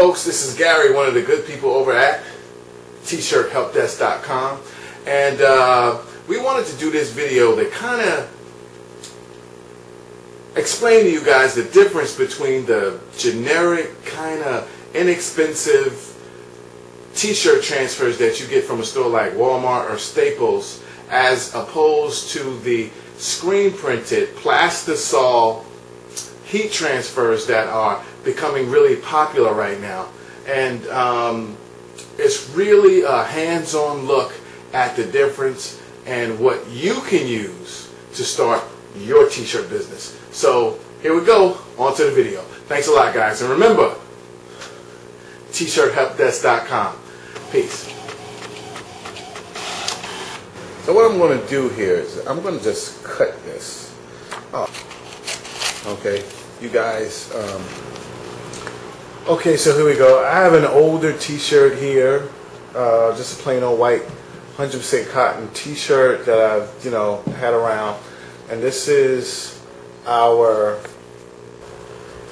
folks, this is Gary, one of the good people over at TshirtHelpDesk.com, and we wanted to do this video that kind of explain to you guys the difference between the generic, kind of inexpensive t-shirt transfers that you get from a store like Walmart or Staples, as opposed to the screen printed Plastisol heat transfers that are becoming really popular right now. And it's really a hands-on look at the difference and what you can use to start your t-shirt business. So here we go, on to the video. Thanks a lot, guys, and remember, TshirtHelpDesk.com. Peace. So what I'm going to do here is I'm going to just cut this off. Okay, you guys. Okay, so here we go. I have an older t-shirt here, just a plain old white 100% cotton t-shirt that I've had around, and this is our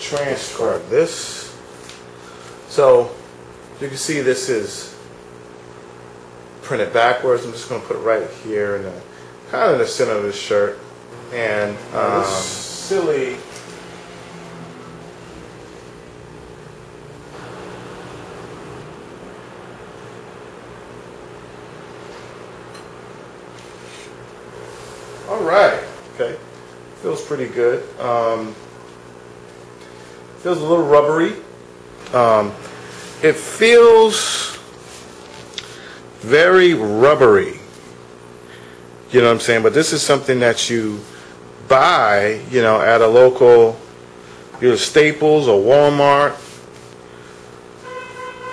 transfer. So you can see this is printed backwards. I'm just going to put it right here in the kind of the center of the shirt. And this silly Alright, okay, feels pretty good. Feels a little rubbery. It feels very rubbery, you know what I'm saying? But this is something that you buy, you know, at a local Staples or Walmart.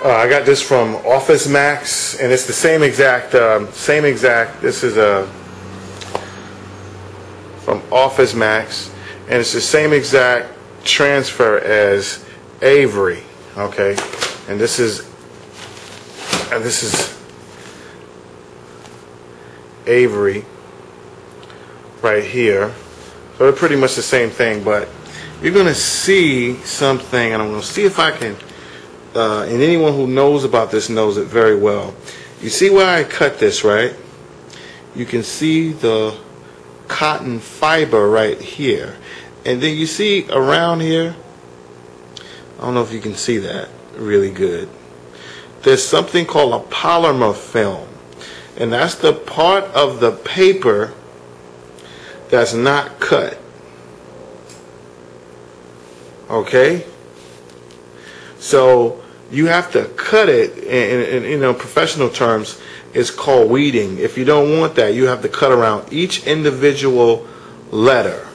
I got this from Office Max, and it's the same exact, this is a from Office Max, and it's the same exact transfer as Avery. Okay, and this is Avery right here. So they're pretty much the same thing, but you're gonna see something, and I'm gonna see if I can. And anyone who knows about this knows it very well. You see where I cut this, right? You can see the cotton fiber right here, and then you see around here. I don't know if you can see that really good. There's something called a polymer film, and that's the part of the paper that's not cut. Okay? So you have to cut it, in professional terms, it's called weeding. If you don't want that, you have to cut around each individual letter.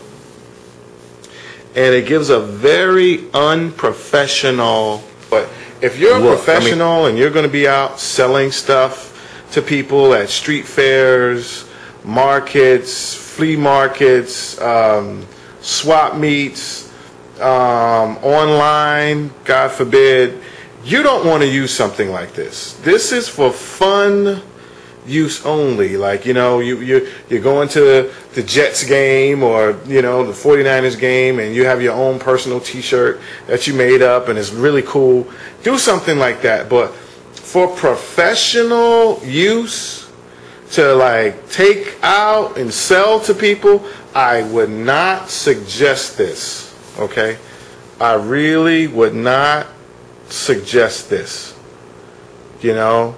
And it gives a very unprofessional, but if you're a professional and you're going to be out selling stuff to people at street fairs, markets, flea markets, swap meets, online, God forbid, you don't want to use something like this. This is for fun use only. Like, you know, you're going to the Jets game, or the 49ers game, and you have your own personal t-shirt that you made up and it's really cool. Do something like that. But for professional use, to like take out and sell to people, I would not suggest this. Okay, I really would not suggest this. You know,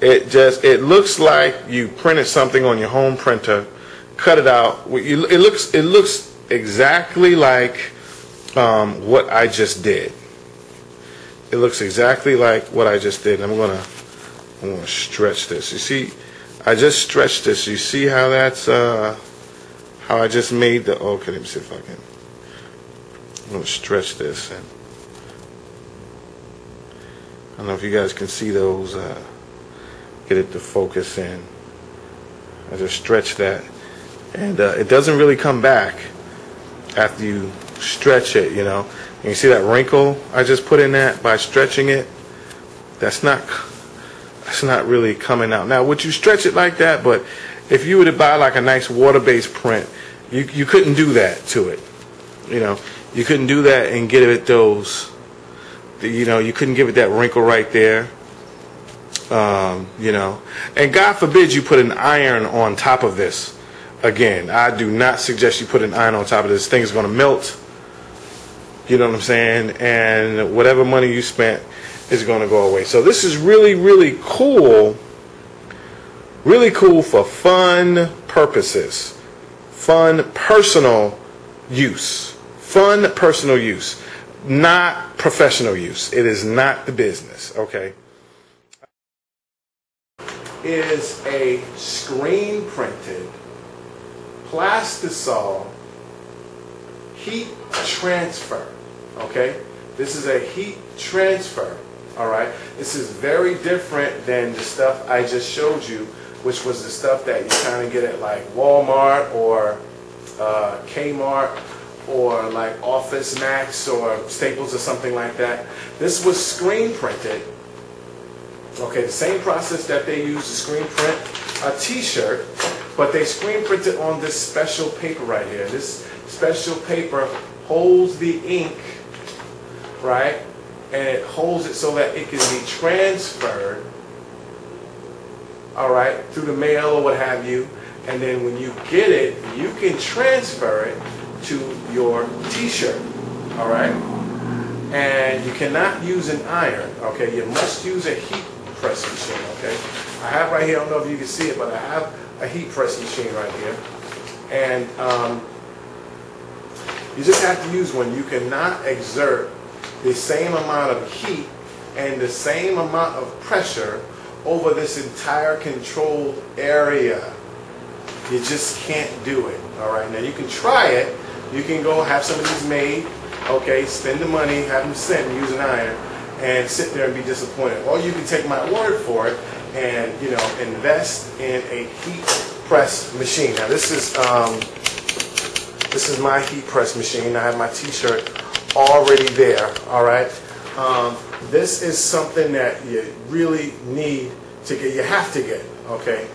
it looks like you printed something on your home printer, cut it out. It looks exactly like what I just did. It looks exactly like what I just did. I'm gonna stretch this. You see, I just stretched this. You see how that's how I just made the. Okay, let me see if I can. I'm gonna stretch this, and I don't know if you guys can see those. Get it to focus in. I just stretch that, and it doesn't really come back after you stretch it, you know. And you see that wrinkle I just put in that by stretching it? That's not really coming out. Now, would you stretch it like that? But if you were to buy like a nice water-based print, you couldn't do that to it. You know, you couldn't do that and get it those you know, you couldn't give it that wrinkle right there. You know, and God forbid you put an iron on top of this. Again, I do not suggest you put an iron on top of this. This thing's going to melt. You know what I'm saying? And whatever money you spent is going to go away. So this is really, really cool. Really cool for fun purposes. Fun personal use. Fun personal use. Not professional use. It is not the business. Okay. It is a screen printed plastisol heat transfer. Okay, this is a heat transfer. All right, this is very different than the stuff I just showed you, which was the stuff that you kind of get at like Walmart or Kmart or like Office Max or Staples or something like that. This was screen printed. Okay, the same process that they use to screen print a t-shirt, but they screen print it on this special paper right here. This special paper holds the ink, right? And it holds it so that it can be transferred, all right, through the mail or what have you. And then when you get it, you can transfer it to your t-shirt, all right? And you cannot use an iron, okay? You must use a heat press machine, okay? I have right here, I don't know if you can see it, but I have a heat press machine right here. And you just have to use one. You cannot exert the same amount of heat and the same amount of pressure over this entire controlled area. You just can't do it, all right? Now, you can try it. You can go have some of these made, okay, spend the money, have them sent, use an iron, and sit there and be disappointed. Or you can take my word for it and, you know, invest in a heat press machine. Now, this is my heat press machine. I have my t-shirt already there, all right? This is something that you really need to get, you have to get, okay?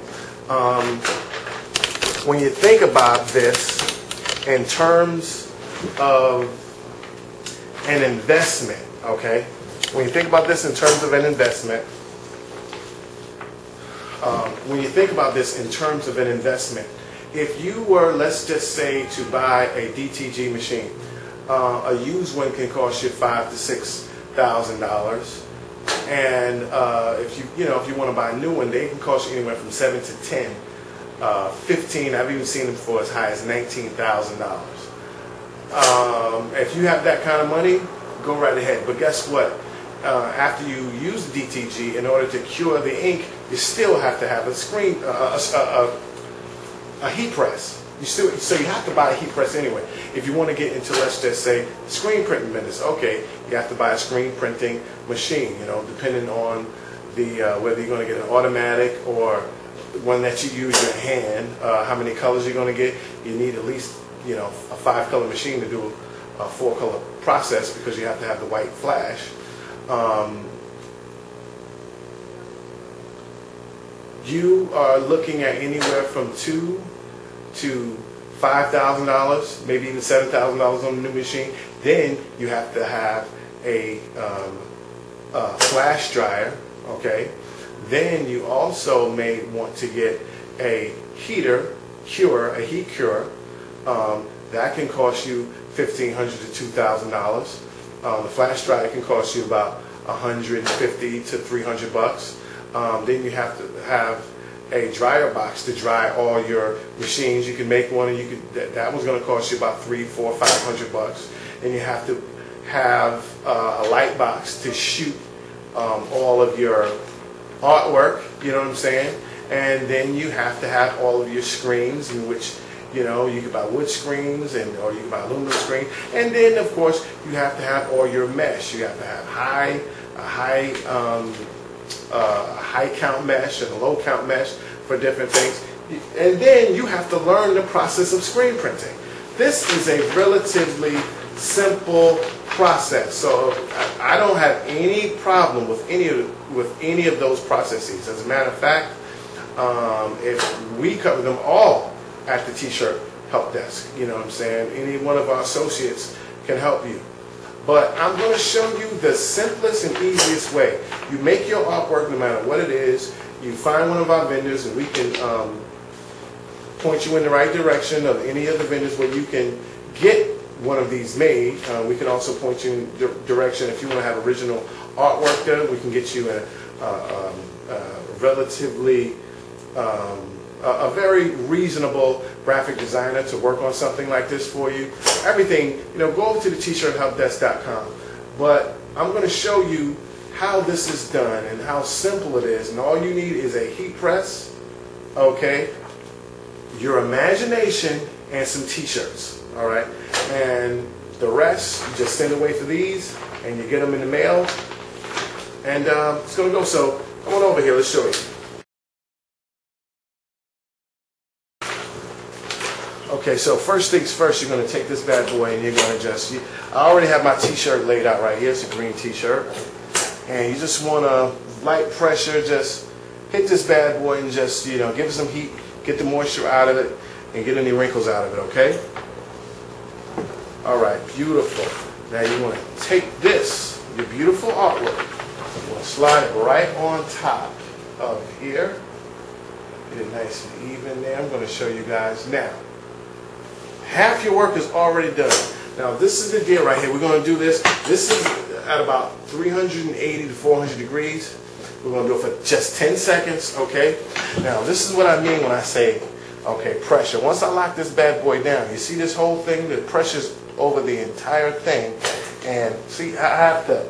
When you think about this in terms of an investment, okay? When you think about this in terms of an investment, if you were, let's just say, to buy a DTG machine, a used one can cost you $5,000 to $6,000, and if you want to buy a new one, they can cost you anywhere from $7,000 to $10,000, $15,000. I've even seen them for as high as $19,000. If you have that kind of money, go right ahead. But guess what? After you use DTG, in order to cure the ink, you still have to have a heat press. So you have to buy a heat press anyway. If you want to get into, let's just say, screen printing business, okay, you have to buy a screen printing machine. You know, depending on the whether you're going to get an automatic or one that you use your hand, how many colors you're going to get, you need at least, you know, a 5-color machine to do a 4-color process because you have to have the white flash. You are looking at anywhere from $2,000 to $5,000, maybe even $7,000 on the new machine. Then you have to have a flash dryer, okay? Then you also may want to get a heat curer. That can cost you $1,500 to $2,000. The flash dryer can cost you about $150 to $300. Then you have to have a dryer box to dry all your machines. You can make one, and you could that one's going to cost you about $300, $400, $500. And you have to have a light box to shoot all of your artwork. You know what I'm saying? And then you have to have all of your screens, in which, you know, you can buy wood screens, or you can buy aluminum screens. And then, of course, you have to have all your mesh. You have to have high count mesh and a low count mesh for different things. And then you have to learn the process of screen printing. This is a relatively simple process, so I don't have any problem with any of those processes. As a matter of fact, if we cover them all at the T-Shirt Help Desk, you know what I'm saying? Any one of our associates can help you. But I'm going to show you the simplest and easiest way. You make your artwork, no matter what it is. You find one of our vendors, and we can point you in the right direction of any of the vendors where you can get one of these made. We can also point you in the direction if you want to have original artwork done. We can get you a very reasonable graphic designer to work on something like this for you. Everything, you know, go over to the TshirtHelpDesk.com. But I'm going to show you how this is done and how simple it is. And all you need is a heat press, okay, your imagination, and some t-shirts, all right? And the rest, you just send away for these, and you get them in the mail. And it's going to go. So come on over here. Let's show you. Okay, so first things first, you're going to take this bad boy and you're going to just, I already have my t-shirt laid out right here. It's a green t-shirt. And you just want to, light pressure, just hit this bad boy and just, you know, give it some heat, get the moisture out of it, and get any wrinkles out of it, okay? All right, beautiful. Now you want to take this, your beautiful artwork, you want to slide it right on top of here. Get it nice and even there. I'm going to show you guys now. Half your work is already done. Now this is the deal right here. We're going to do this. This is at about 380 to 400 degrees. We're going to do it for just 10 seconds, okay? Now this is what I mean when I say, okay, pressure. Once I lock this bad boy down, you see this whole thing, the pressure's over the entire thing. And see, I have to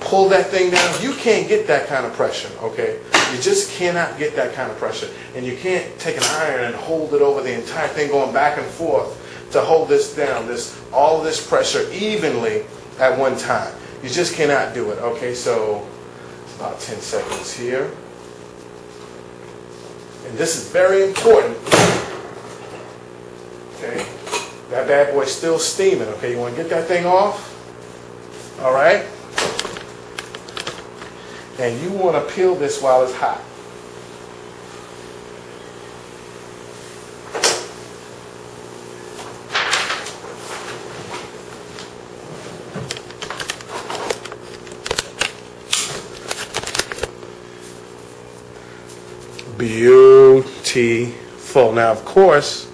pull that thing down. You can't get that kind of pressure, okay? You just cannot get that kind of pressure. And you can't take an iron and hold it over the entire thing going back and forth to hold this down, this all this pressure evenly at one time. You just cannot do it. Okay, so it's about 10 seconds here. And this is very important. Okay, that bad boy's still steaming. Okay, you want to get that thing off. All right. And you want to peel this while it's hot. Beautiful. Now, of course,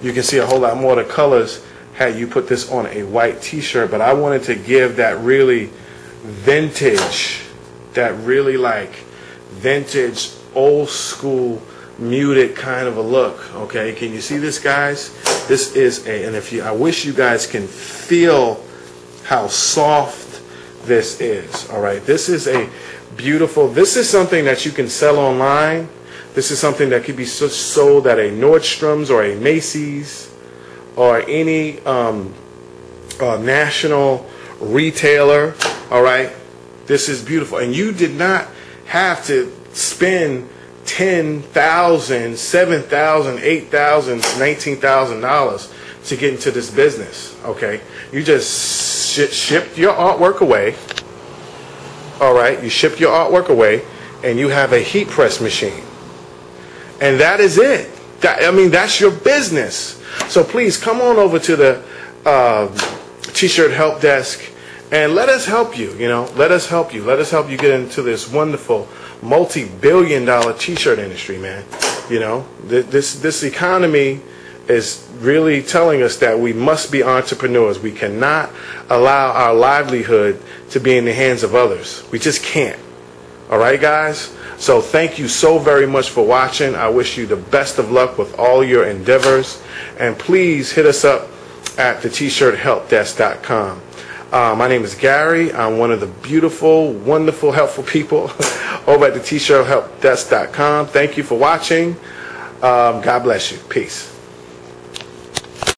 you can see a whole lot more of the colors had you put this on a white t-shirt, but I wanted to give that really vintage, that really like vintage, old school, muted kind of a look. Okay, can you see this, guys? This is a, and if you, I wish you guys can feel how soft this is. All right, this is a beautiful, this is something that you can sell online. This is something that could be sold at a Nordstrom's or a Macy's or any national retailer. All right. This is beautiful. And you did not have to spend $10,000, $7,000, $8,000, $19,000 to get into this business, okay? You just shipped your artwork away, all right? You ship your artwork away, and you have a heat press machine. And that is it. I mean, that's your business. So please come on over to the T-Shirt Help Desk. And let us help you, you know, let us help you. Let us help you get into this wonderful multi-billion-dollar t-shirt industry, man. You know, this economy is really telling us that we must be entrepreneurs. We cannot allow our livelihood to be in the hands of others. We just can't. All right, guys? So thank you so very much for watching. I wish you the best of luck with all your endeavors. And please hit us up at the TshirtHelpDesk.com. My name is Gary. I'm one of the beautiful, wonderful, helpful people over at the TshirtHelpDesk.com. Thank you for watching. God bless you. Peace.